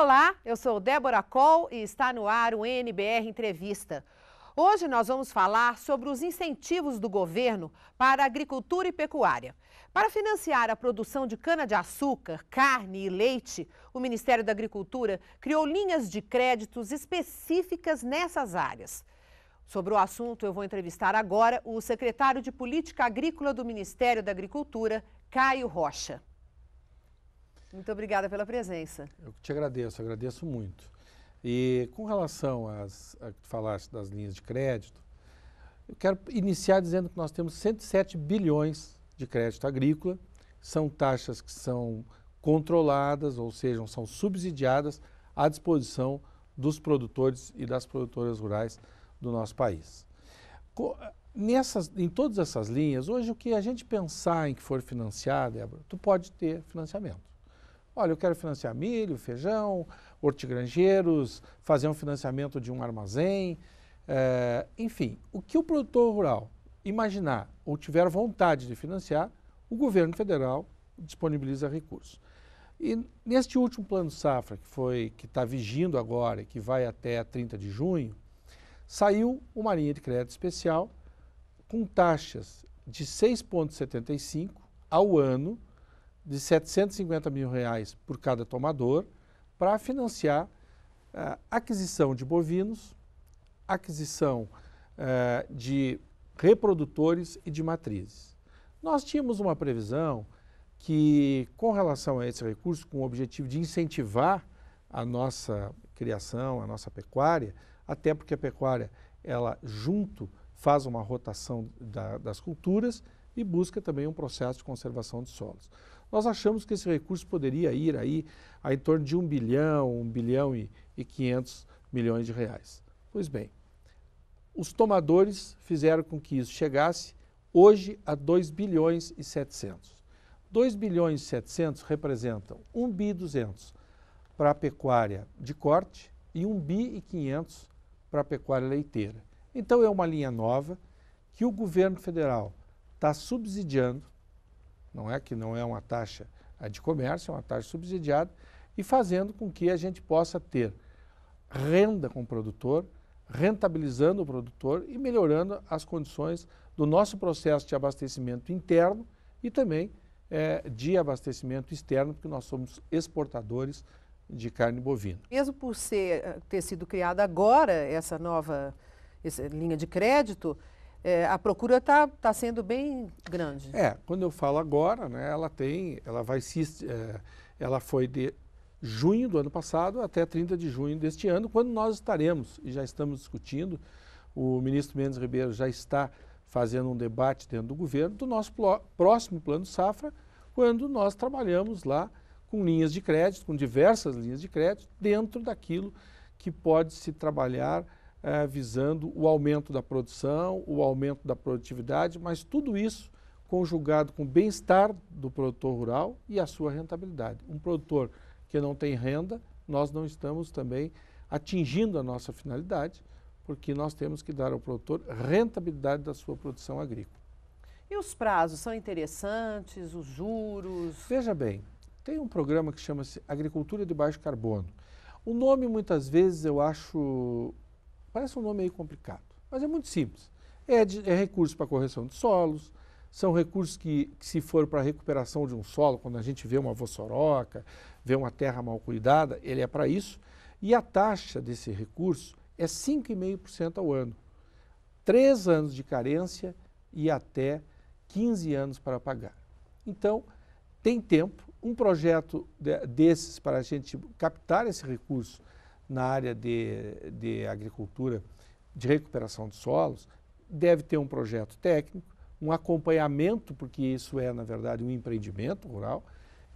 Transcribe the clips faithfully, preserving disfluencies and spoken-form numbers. Olá, eu sou Deborah Kohl e está no ar o N B R Entrevista. Hoje nós vamos falar sobre os incentivos do governo para a agricultura e pecuária. Para financiar a produção de cana-de-açúcar, carne e leite, o Ministério da Agricultura criou linhas de créditos específicas nessas áreas. Sobre o assunto, eu vou entrevistar agora o secretário de Política Agrícola do Ministério da Agricultura, Caio Rocha. Muito obrigada pela presença. Eu te agradeço, agradeço muito. E com relação às, a que falaste das linhas de crédito, eu quero iniciar dizendo que nós temos cento e sete bilhões de crédito agrícola, são taxas que são controladas, ou seja, são subsidiadas à disposição dos produtores e das produtoras rurais do nosso país. Nessas, em todas essas linhas, hoje o que a gente pensar em que for financiar, Débora, tu pode ter financiamento. Olha, eu quero financiar milho, feijão, hortigranjeiros, fazer um financiamento de um armazém, é, enfim, o que o produtor rural imaginar ou tiver vontade de financiar, o governo federal disponibiliza recursos. E neste último plano safra, que foi, que está vigindo agora e que vai até trinta de junho, saiu uma linha de crédito especial com taxas de seis vírgula setenta e cinco por cento ao ano, de setecentos e cinquenta mil reais por cada tomador, para financiar a aquisição de bovinos, aquisição a, de reprodutores e de matrizes. Nós tínhamos uma previsão que, com relação a esse recurso, com o objetivo de incentivar a nossa criação, a nossa pecuária, até porque a pecuária, ela junto faz uma rotação da, das culturas e busca também um processo de conservação de solos. Nós achamos que esse recurso poderia ir aí a em torno de um bilhão, um bilhão e quinhentos milhões de reais. Pois bem, os tomadores fizeram com que isso chegasse hoje a dois bilhões e setecentos. dois bilhões e setecentos representam um bilhão e duzentos para a pecuária de corte e um bilhão e quinhentos para a pecuária leiteira. Então é uma linha nova que o governo federal está subsidiando, não é que não é uma taxa de comércio, é uma taxa subsidiada, e fazendo com que a gente possa ter renda com o produtor, rentabilizando o produtor e melhorando as condições do nosso processo de abastecimento interno e também é, de abastecimento externo, porque nós somos exportadores de carne bovina. Mesmo por ser, ter sido criada agora essa nova essa linha de crédito, é, a procura está tá sendo bem grande. É, quando eu falo agora, né, ela tem, ela vai se, é, ela foi de junho do ano passado até trinta de junho deste ano, quando nós estaremos, e já estamos discutindo, o ministro Mendes Ribeiro já está fazendo um debate dentro do governo, do nosso plo, próximo plano safra, quando nós trabalhamos lá com linhas de crédito, com diversas linhas de crédito, dentro daquilo que pode se trabalhar eh, visando o aumento da produção, o aumento da produtividade, mas tudo isso conjugado com o bem-estar do produtor rural e a sua rentabilidade. Um produtor que não tem renda, nós não estamos também atingindo a nossa finalidade, porque nós temos que dar ao produtor rentabilidade da sua produção agrícola. E os prazos são interessantes, os juros? Veja bem, tem um programa que chama-se Agricultura de Baixo Carbono. O nome, muitas vezes, eu acho... parece um nome meio complicado, mas é muito simples. É, de, é recurso para correção de solos, são recursos que, que, se for para a recuperação de um solo, quando a gente vê uma voçoroca, vê uma terra mal cuidada, ele é para isso. E a taxa desse recurso é cinco vírgula cinco por cento ao ano. Três anos de carência e até quinze anos para pagar. Então, tem tempo. Um projeto de, desses para a gente captar esse recurso na área de, de agricultura, de recuperação de solos, deve ter um projeto técnico, um acompanhamento, porque isso é, na verdade, um empreendimento rural,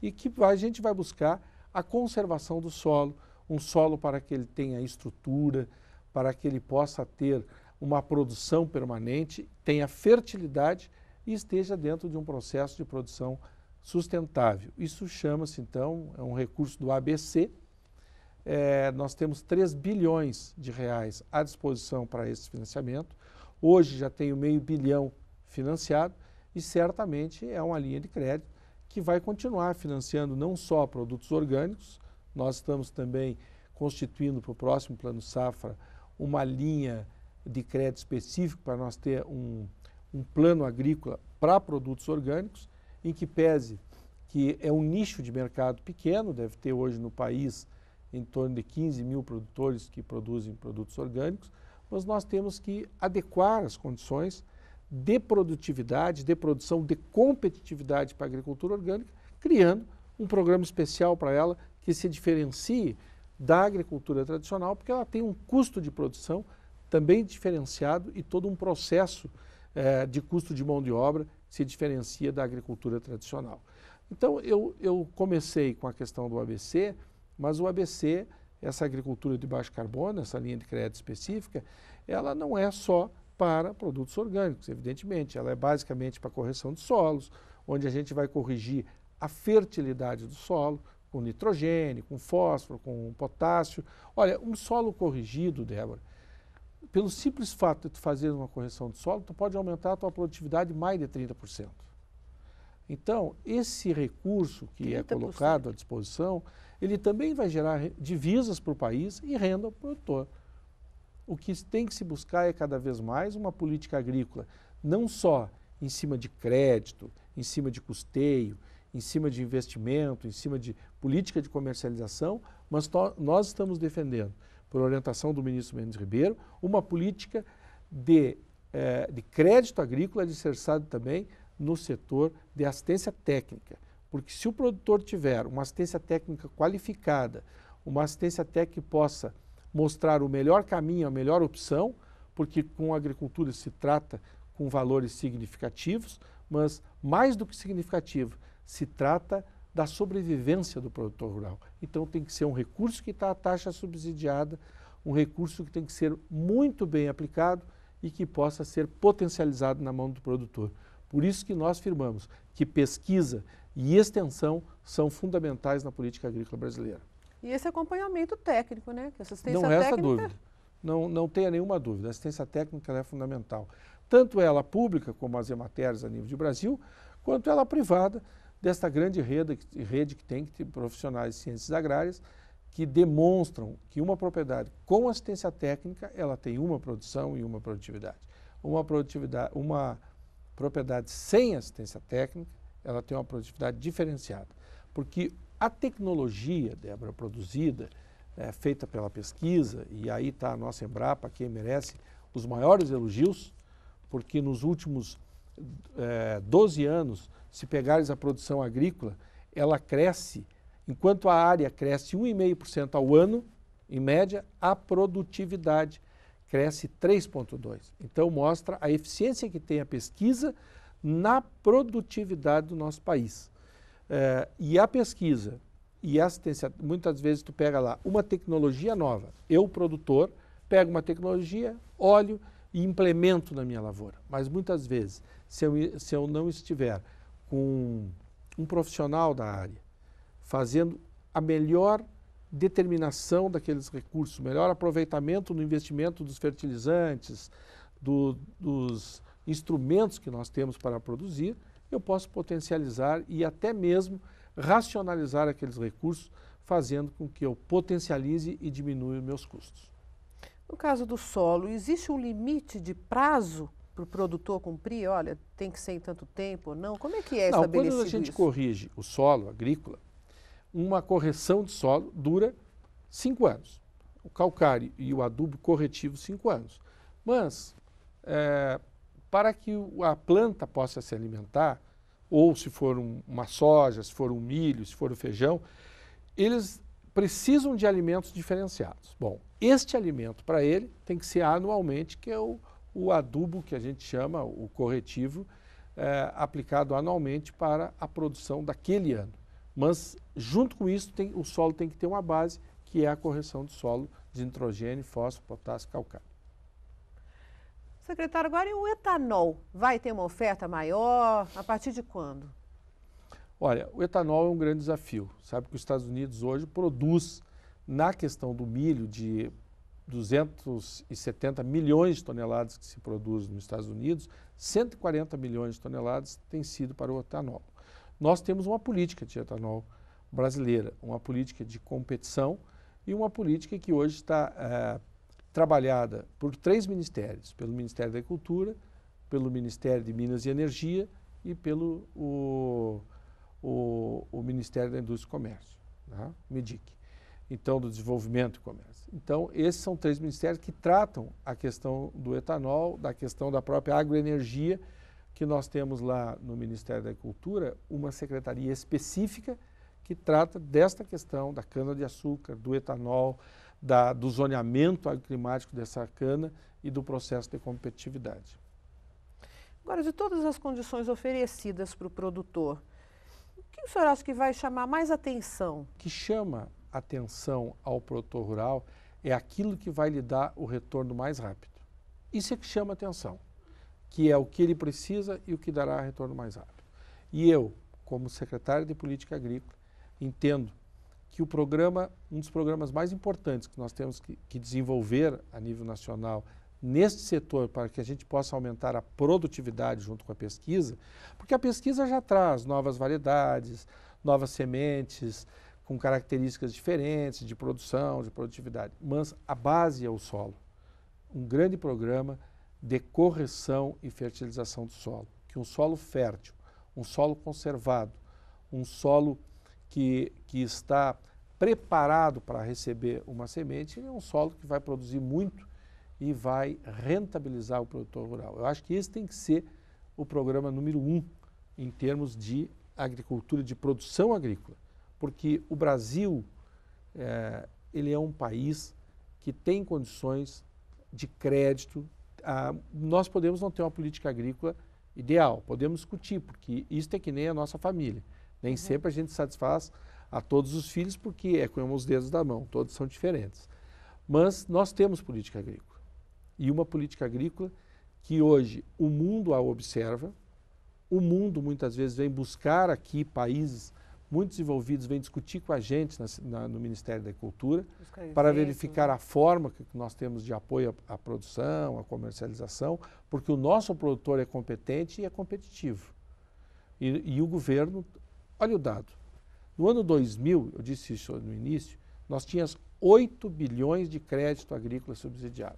e que a gente vai buscar a conservação do solo, um solo para que ele tenha estrutura, para que ele possa ter uma produção permanente, tenha fertilidade e esteja dentro de um processo de produção sustentável. Isso chama-se, então, é um recurso do A B C. É, nós temos três bilhões de reais à disposição para esse financiamento. Hoje já tem o meio bilhão financiado e certamente é uma linha de crédito que vai continuar financiando não só produtos orgânicos, Nós estamos também constituindo para o próximo Plano Safra uma linha de crédito específico para nós ter um, um plano agrícola para produtos orgânicos, em que pese que é um nicho de mercado pequeno, deve ter hoje no país em torno de quinze mil produtores que produzem produtos orgânicos, mas nós temos que adequar as condições de produtividade, de produção, de competitividade para a agricultura orgânica, criando um programa especial para ela que se diferencie da agricultura tradicional, porque ela tem um custo de produção também diferenciado e todo um processo eh, de custo de mão de obra que se diferencia da agricultura tradicional. Então, eu, eu comecei com a questão do A B C, mas o A B C, essa agricultura de baixo carbono, essa linha de crédito específica, ela não é só para produtos orgânicos, evidentemente. Ela é basicamente para correção de solos, onde a gente vai corrigir a fertilidade do solo, com nitrogênio, com fósforo, com potássio. Olha, um solo corrigido, Débora, pelo simples fato de tu fazer uma correção de solo, tu pode aumentar a tua produtividade mais de trinta por cento. Então, esse recurso que trinta por cento é colocado à disposição, ele também vai gerar divisas para o país e renda ao produtor. O que tem que se buscar é cada vez mais uma política agrícola, não só em cima de crédito, em cima de custeio, em cima de investimento, em cima de política de comercialização, mas nós estamos defendendo, por orientação do ministro Mendes Ribeiro, uma política de, eh, de crédito agrícola alicerçado também no setor de assistência técnica. Porque se o produtor tiver uma assistência técnica qualificada, uma assistência técnica que possa mostrar o melhor caminho, a melhor opção, porque com a agricultura se trata com valores significativos, mas mais do que significativo, se trata da sobrevivência do produtor rural. Então tem que ser um recurso que está à taxa subsidiada, um recurso que tem que ser muito bem aplicado e que possa ser potencializado na mão do produtor. Por isso que nós afirmamos que pesquisa e extensão são fundamentais na política agrícola brasileira. E esse acompanhamento técnico, né? Que assistência não resta técnica... dúvida, não, não tenha nenhuma dúvida, a assistência técnica é fundamental. Tanto ela pública, como as ematérias a nível de Brasil, quanto ela privada, desta grande rede, rede que tem que ter profissionais de ciências agrárias que demonstram que uma propriedade com assistência técnica, ela tem uma produção e uma produtividade. Uma, produtividade, uma propriedade sem assistência técnica, ela tem uma produtividade diferenciada. Porque a tecnologia, Débora, produzida, é, feita pela pesquisa, e aí está a nossa Embrapa, que merece os maiores elogios, porque nos últimos é, doze anos, se pegares a produção agrícola, ela cresce, enquanto a área cresce um vírgula cinco por cento ao ano, em média, a produtividade cresce três vírgula dois por cento. Então mostra a eficiência que tem a pesquisa na produtividade do nosso país. É, e a pesquisa e a assistência, muitas vezes tu pega lá uma tecnologia nova, eu, produtor, pego uma tecnologia, olho e implemento na minha lavoura. Mas muitas vezes, se eu, se eu não estiver com um profissional da área, fazendo a melhor determinação daqueles recursos, melhor aproveitamento no investimento dos fertilizantes, do, dos instrumentos que nós temos para produzir, eu posso potencializar e até mesmo racionalizar aqueles recursos, fazendo com que eu potencialize e diminua os meus custos. No caso do solo, existe um limite de prazo para o produtor cumprir? Olha, tem que ser em tanto tempo ou não? Como é que é não, estabelecido quando a gente isso? corrige o solo agrícola, uma correção de solo dura cinco anos. O calcário e o adubo corretivo, cinco anos. Mas, é, para que a planta possa se alimentar, ou se for um, uma soja, se for um milho, se for um feijão, eles precisam de alimentos diferenciados. Bom, este alimento para ele tem que ser anualmente, que é o, o adubo que a gente chama, o corretivo, é, aplicado anualmente para a produção daquele ano. Mas junto com isso tem, o solo tem que ter uma base, que é a correção do solo de nitrogênio, fósforo, potássio, calcário. Secretário, agora e o etanol? Vai ter uma oferta maior? A partir de quando? Olha, o etanol é um grande desafio. Sabe que os Estados Unidos hoje produz, na questão do milho, de duzentos e setenta milhões de toneladas que se produz nos Estados Unidos, cento e quarenta milhões de toneladas têm sido para o etanol. Nós temos uma política de etanol brasileira, uma política de competição e uma política que hoje está é, trabalhada por três ministérios, pelo Ministério da Agricultura, pelo Ministério de Minas e Energia e pelo o, o, o Ministério da Indústria e Comércio, né? M D I C, então do Desenvolvimento e Comércio. Então, esses são três ministérios que tratam a questão do etanol, da questão da própria agroenergia, que nós temos lá no Ministério da Agricultura uma secretaria específica que trata desta questão da cana-de-açúcar, do etanol, da, do zoneamento agroclimático dessa cana e do processo de competitividade. Agora, de todas as condições oferecidas para o produtor, o que o senhor acha que vai chamar mais atenção? O que chama atenção ao produtor rural é aquilo que vai lhe dar o retorno mais rápido. Isso é que chama atenção, que é o que ele precisa e o que dará retorno mais rápido. E eu, como secretário de Política Agrícola, entendo que o programa, um dos programas mais importantes que nós temos que, que desenvolver a nível nacional neste setor para que a gente possa aumentar a produtividade junto com a pesquisa, porque a pesquisa já traz novas variedades, novas sementes, com características diferentes de produção, de produtividade, mas a base é o solo. Um grande programa de correção e fertilização do solo, que um solo fértil, um solo conservado, um solo que, que está preparado para receber uma semente, é um solo que vai produzir muito e vai rentabilizar o produtor rural. Eu acho que esse tem que ser o programa número um em termos de agricultura, de produção agrícola, porque o Brasil é, ele é um país que tem condições de crédito. Ah, nós podemos não ter uma política agrícola ideal, podemos discutir, porque isso é que nem a nossa família. Nem uhum. sempre a gente satisfaz a todos os filhos, porque é com os dedos da mão, todos são diferentes. Mas nós temos política agrícola, e uma política agrícola que hoje o mundo a observa, o mundo muitas vezes vem buscar aqui países muito desenvolvidos, vem discutir com a gente na, na, no Ministério da Agricultura para verificar a forma que nós temos de apoio à, à produção, à comercialização, porque o nosso produtor é competente e é competitivo. E, e o governo, olha o dado, no ano dois mil, eu disse isso no início, nós tínhamos oito bilhões de crédito agrícola subsidiado.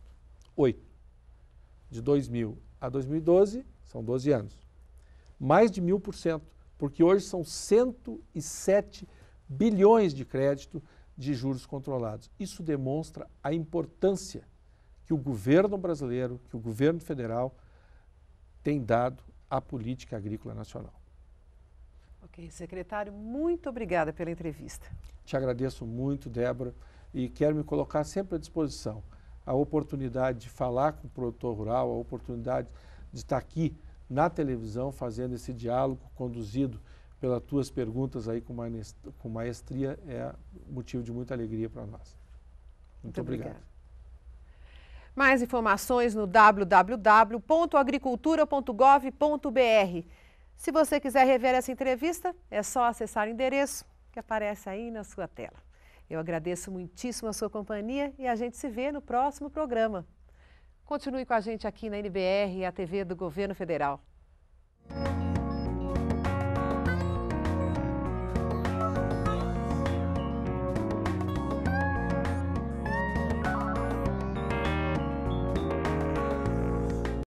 oito. De dois mil a dois mil e doze, são doze anos. Mais de mil por cento. Porque hoje são cento e sete bilhões de crédito de juros controlados. Isso demonstra a importância que o governo brasileiro, que o governo federal tem dado à política agrícola nacional. Ok, secretário, muito obrigada pela entrevista. Te agradeço muito, Débora, e quero me colocar sempre à disposição. A oportunidade de falar com o produtor rural, a oportunidade de estar aqui na televisão, fazendo esse diálogo conduzido pelas tuas perguntas aí com maestria, é motivo de muita alegria para nós. Muito, Muito obrigado. obrigado. Mais informações no w w w ponto agricultura ponto gov ponto br. Se você quiser rever essa entrevista, é só acessar o endereço que aparece aí na sua tela. Eu agradeço muitíssimo a sua companhia e a gente se vê no próximo programa. Continue com a gente aqui na N B R, a T V do Governo Federal.